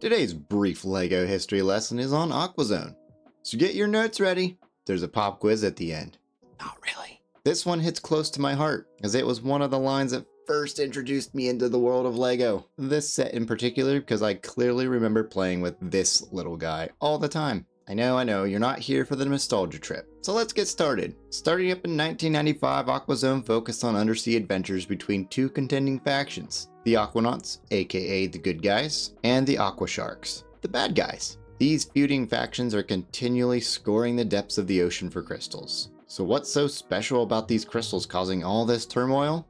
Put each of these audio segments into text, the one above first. Today's brief LEGO history lesson is on AquaZone, so get your notes ready. There's a pop quiz at the end. Not really. This one hits close to my heart, as it was one of the lines that first introduced me into the world of LEGO. This set in particular, because I clearly remember playing with this little guy all the time. I know, you're not here for the nostalgia trip. So let's get started. Starting up in 1995, AquaZone focused on undersea adventures between two contending factions. The Aquanauts, aka the good guys, and the Aqua Sharks, the bad guys. These feuding factions are continually scoring the depths of the ocean for crystals. So what's so special about these crystals causing all this turmoil?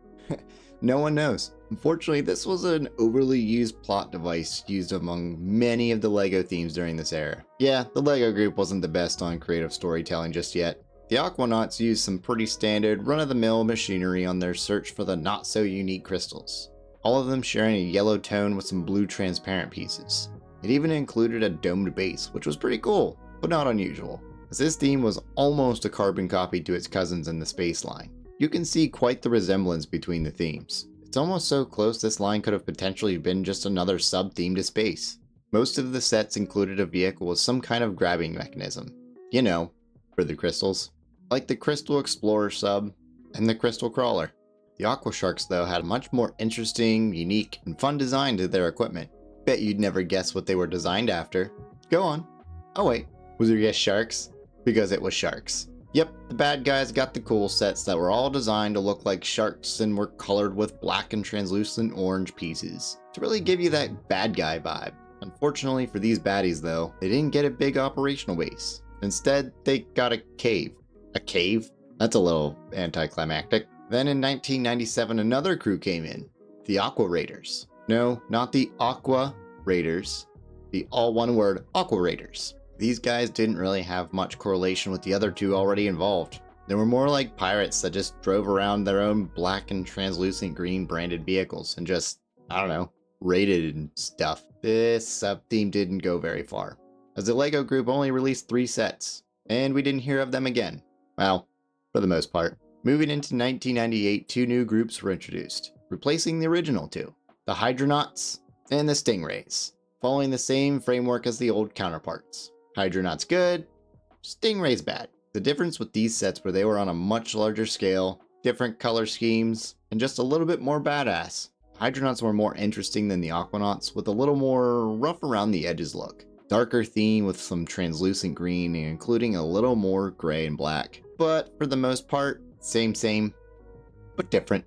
No one knows. Unfortunately, this was an overly used plot device used among many of the LEGO themes during this era. Yeah, the LEGO group wasn't the best on creative storytelling just yet. The Aquanauts used some pretty standard run-of-the-mill machinery on their search for the not-so-unique crystals. All of them sharing a yellow tone with some blue transparent pieces. It even included a domed base, which was pretty cool, but not unusual, as this theme was almost a carbon copy to its cousins in the space line. You can see quite the resemblance between the themes. It's almost so close this line could have potentially been just another sub-theme to space. Most of the sets included a vehicle with some kind of grabbing mechanism. You know, for the crystals. Like the Crystal Explorer sub and the Crystal Crawler. The Aqua Sharks, though, had a much more interesting, unique, and fun design to their equipment. Bet you'd never guess what they were designed after. Go on. Oh wait, was your guess sharks? Because it was sharks. Yep, the bad guys got the cool sets that were all designed to look like sharks and were colored with black and translucent orange pieces, to really give you that bad guy vibe. Unfortunately for these baddies, though, they didn't get a big operational base. Instead, they got a cave. A cave? That's a little anticlimactic. Then in 1997, another crew came in, the Aqua Raiders. No, not the Aqua Raiders, the all one word Aqua Raiders. These guys didn't really have much correlation with the other two already involved. They were more like pirates that just drove around their own black and translucent green branded vehicles and just, I don't know, raided and stuff. This sub-theme didn't go very far, as the LEGO group only released 3 sets, and we didn't hear of them again. Well, for the most part. Moving into 1998, 2 new groups were introduced, replacing the original 2, the Hydronauts and the Stingrays, following the same framework as the old counterparts. Hydronauts good, Stingrays bad. The difference with these sets were they were on a much larger scale, different color schemes, and just a little bit more badass. Hydronauts were more interesting than the Aquanauts, with a little more rough around the edges look. Darker theme with some translucent green, including a little more gray and black. But for the most part, same, but different.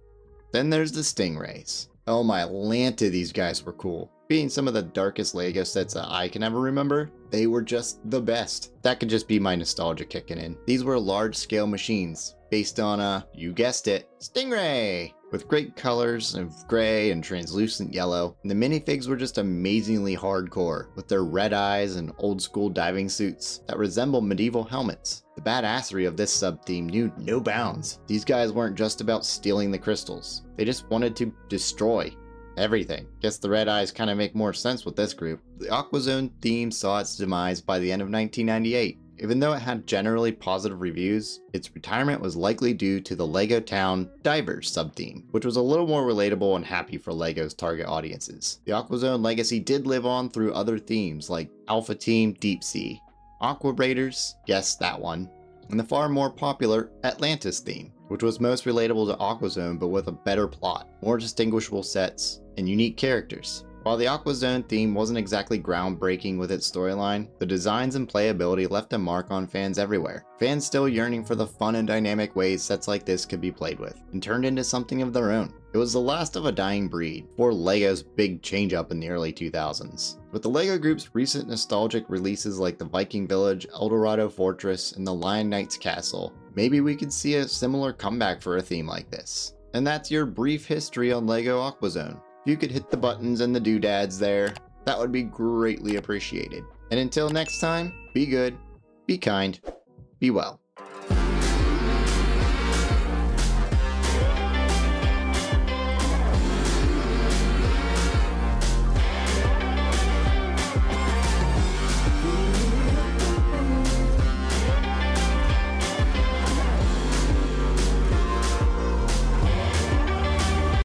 Then there's the Stingrays. Oh my Lanta, these guys were cool. Being some of the darkest LEGO sets that I can ever remember, they were just the best. That could just be my nostalgia kicking in. These were large-scale machines based on a, you guessed it, Stingray! With great colors of gray and translucent yellow, and the minifigs were just amazingly hardcore, with their red eyes and old-school diving suits that resemble medieval helmets. The badassery of this sub-theme knew no bounds. These guys weren't just about stealing the crystals. They just wanted to destroy everything. Guess the red eyes kind of make more sense with this group. The AquaZone theme saw its demise by the end of 1998. Even though it had generally positive reviews, its retirement was likely due to the LEGO Town Divers sub-theme, which was a little more relatable and happy for LEGO's target audiences. The AquaZone legacy did live on through other themes like Alpha Team Deep Sea, Aqua Raiders, yes that one, and the far more popular Atlantis theme, which was most relatable to AquaZone but with a better plot, more distinguishable sets, and unique characters. While the AquaZone theme wasn't exactly groundbreaking with its storyline, the designs and playability left a mark on fans everywhere. Fans still yearning for the fun and dynamic ways sets like this could be played with, and turned into something of their own. It was the last of a dying breed before LEGO's big change-up in the early 2000s. With the LEGO group's recent nostalgic releases like the Viking Village, Eldorado Fortress, and the Lion Knight's Castle, maybe we could see a similar comeback for a theme like this. And that's your brief history on LEGO AquaZone. If you could hit the buttons and the doodads there, that would be greatly appreciated. And until next time, be good, be kind, be well.